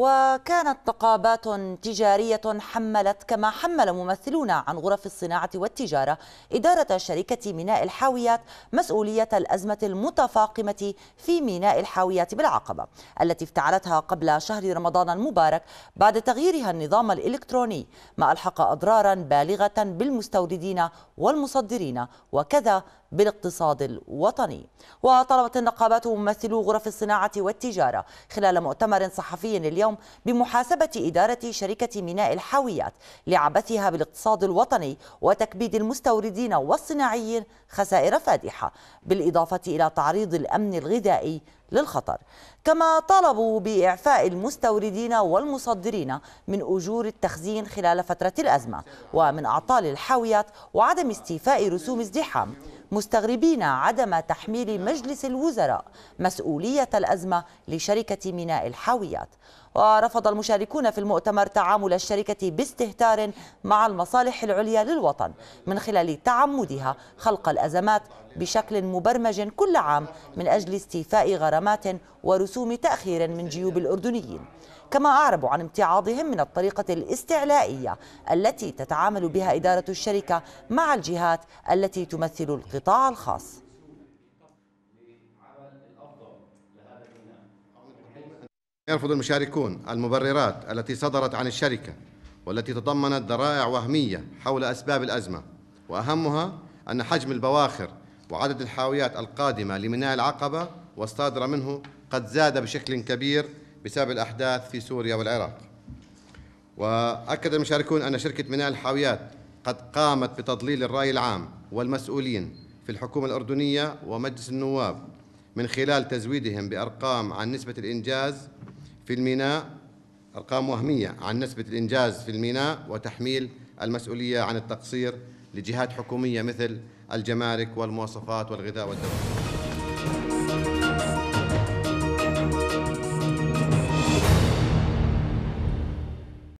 وكانت نقابات تجارية حملت كما حمل ممثلون عن غرف الصناعة والتجارة إدارة شركة ميناء الحاويات مسؤولية الأزمة المتفاقمة في ميناء الحاويات بالعقبة التي افتعلتها قبل شهر رمضان المبارك بعد تغييرها النظام الإلكتروني، ما ألحق أضرارا بالغة بالمستوردين والمصدرين وكذا بالاقتصاد الوطني. وطلبت النقابات ممثلو غرف الصناعة والتجارة خلال مؤتمر صحفي اليوم بمحاسبة إدارة شركة ميناء الحاويات لعبثها بالاقتصاد الوطني وتكبيد المستوردين والصناعيين خسائر فادحة، بالإضافة إلى تعريض الأمن الغذائي للخطر. كما طالبوا بإعفاء المستوردين والمصدرين من أجور التخزين خلال فترة الأزمة ومن أعطال الحاويات وعدم استيفاء رسوم ازدحام، مستغربين عدم تحميل مجلس الوزراء مسؤولية الأزمة لشركة ميناء الحاويات. ورفض المشاركون في المؤتمر تعامل الشركة باستهتار مع المصالح العليا للوطن من خلال تعمدها خلق الأزمات بشكل مبرمج كل عام من أجل استيفاء غرامات ورسوم تأخير من جيوب الأردنيين. كما أعربوا عن امتعاضهم من الطريقة الاستعلائية التي تتعامل بها إدارة الشركة مع الجهات التي تمثل القطاع الخاص. يرفض المشاركون المبررات التي صدرت عن الشركة والتي تضمنت ذرائع وهمية حول أسباب الأزمة، وأهمها أن حجم البواخر وعدد الحاويات القادمة لميناء العقبة والصادرة منه قد زاد بشكل كبير بسبب الأحداث في سوريا والعراق. وأكد المشاركون أن شركة ميناء الحاويات قد قامت بتضليل الرأي العام والمسؤولين في الحكومة الأردنية ومجلس النواب من خلال تزويدهم بأرقام عن نسبة الإنجاز في الميناء، أرقام وهمية عن نسبة الإنجاز في الميناء، وتحميل المسؤولية عن التقصير لجهات حكومية مثل الجمارك والمواصفات والغذاء والدواء.